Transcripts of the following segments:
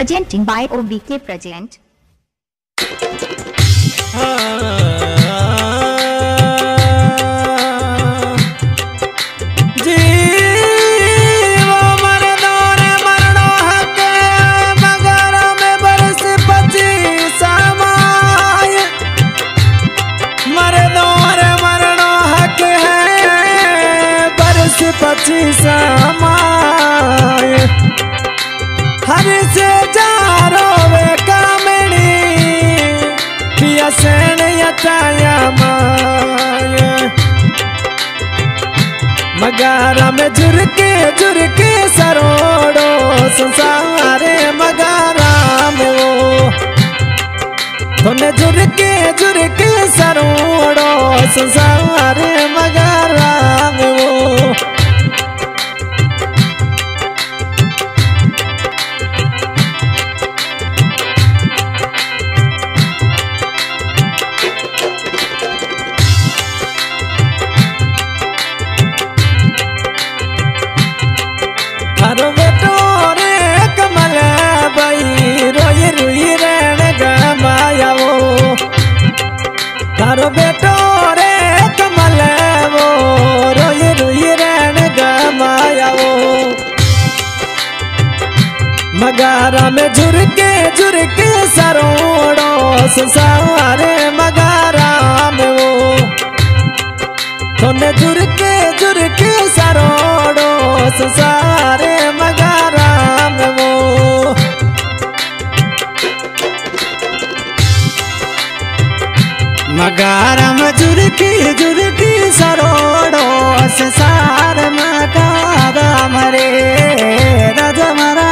Presenting by OBK Present. हर से जारो वे कामिनी पिया सेन यताया माये मगारा में जुरके जुरके सरोड़ो संसारे मगारा में वो तुमने जुरके जुरके सरोड़ो संसारे मगारा में वो मगारा में झुरके सरोड़ो संसारे मगारा में वो तोने झुरके सरोड़ो संसारे मगारा में वो मगारा में झुरके सरोड़ो संसार मगारा मरे राजा मरा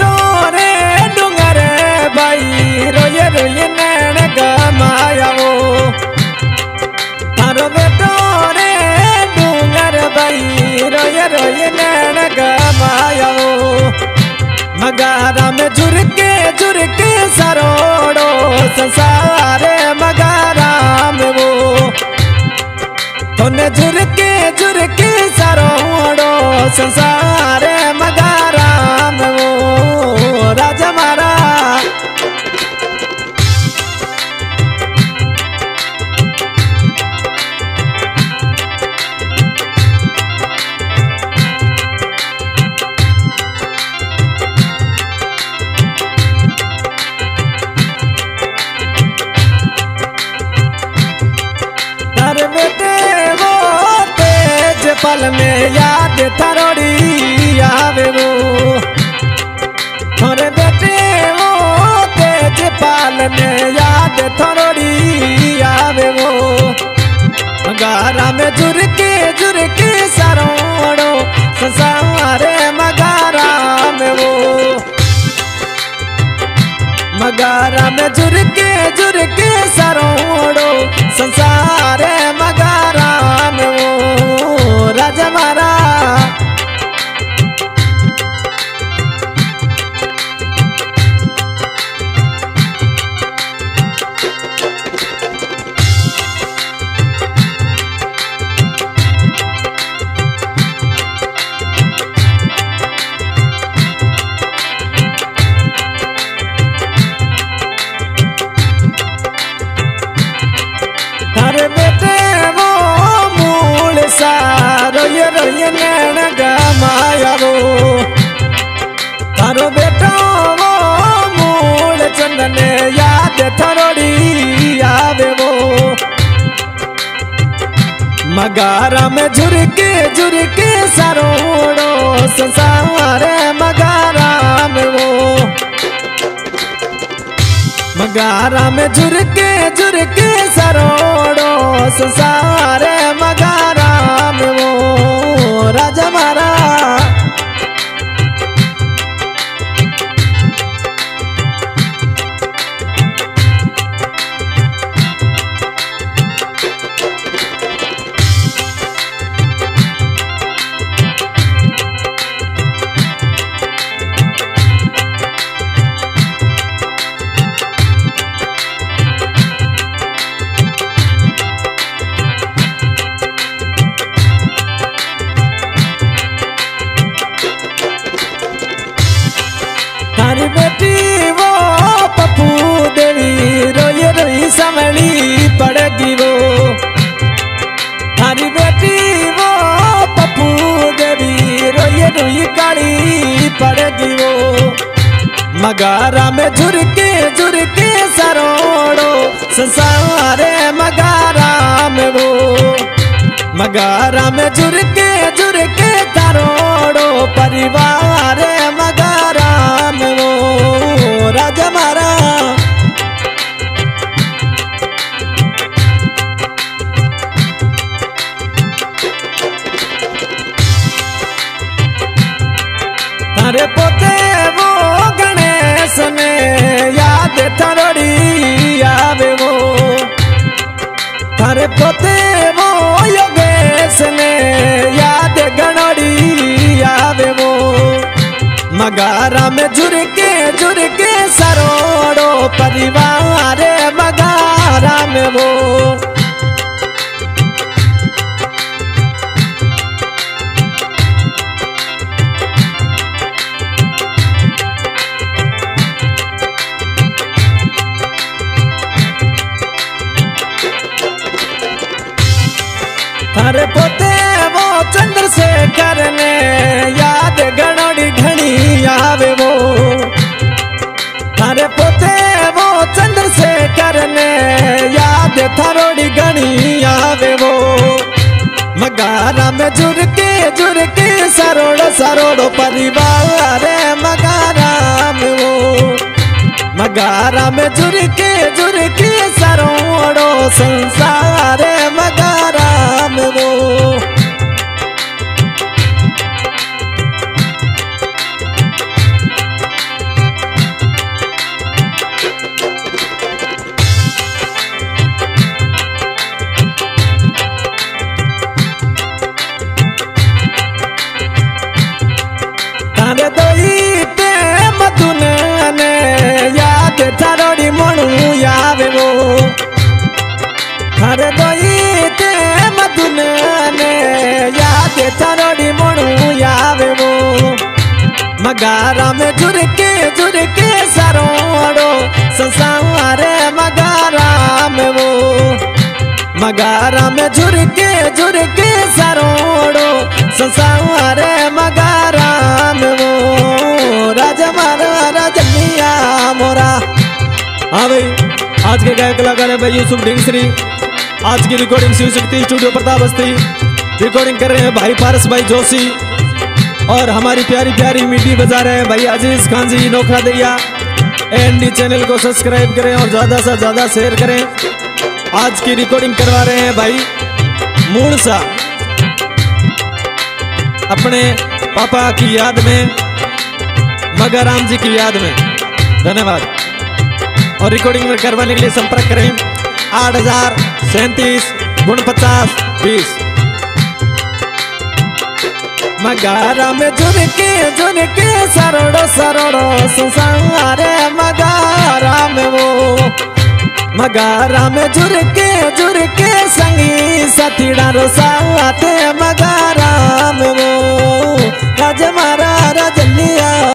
तोरे डुंगरे भाई रोये नैन गमाया वो तारो तोरे डुंगर भाई रोये नैन गमाया वो मगारा में झुरके सरोड़ो संसारे मगारा में वो तोने झुरके सरोड़ो संसारे मगारा में वो राजा मारा पल में याद थरोड़ी आवे वो थोड़े बेटे वो तेज पाल में याद थरोड़ी आवे वो मगारा में झुरके सरोड़ो संसारे मगारा में वो मगारा में झुरके सरोड़ो संसारे मगारा में वो राजा मारा मगारा में झुरके सरोड़ो संसारे मगारा में वो मगारा में झुरके सरोड़ो संसारे मगारा में वो राजा मारा पड़ेगी वो मगारा में झुरके झुरके सरोड़ो संसार मगारा में वो मगारा में झुरके झुरके तरोड़ो परिवार मगारा में वो राजा मारा अरे पोते वो गणेश ने याद थरोड़ी आवे वो अरे पोते वो योगेश ने याद गणोड़ी आवे वो मगारा में झुरके सरोड़ो परिवार मगारा में वो अरे पोते वो चंद्रशेखर ने याद गणोड़ी घनी आवे वो अरे पोते वो चंद्रशेखर ने याद थरोड़ी घनी आवे वो मगारा में झुरके सरोड़ो सरोड़ो परिवार मगारा में वो मगारा में झुरके सरोड़ो संसार मगारा में वो तारे दोई ते मधुने ने याद थरोड़ी मणु यावे वो तारे दोई ते मधुने ने याद थरोड़ी मणु यावे वो मगारा में झुरके सरोड़ो संसार मगारा में वो मगारा में झुरके सरोड़ो संसार मगारा में वो राजा मारा राजा मिया मोरा। हाँ भाई आज के गायक कलाकार हैं भाई यूसुफ ढिंगसरी। आज की recording Shiv Shakti studio Pratap. Recording कर रहे हैं भाई पारस भाई जोशी और हमारी प्यारी प्यारी मिट्टी बजा रहे हैं भाई अजीज खान जी नोखा दैया। एनडी चैनल को सब्सक्राइब करें और ज़्यादा से ज़्यादा शेयर करें। आज की रिकॉर्डिंग करवा रहे हैं भाई मूर्सा अपने पापा की याद में मगाराम जी की याद में। धन्यवाद। और रिकॉर्डिंग करवाने के लिए संपर्क करें 8037 4950 20। मगारा में झुरके सरोड़ो सरोड़ो संसार मगारा में वो मगारा में झुरके संगी साथी रो साथ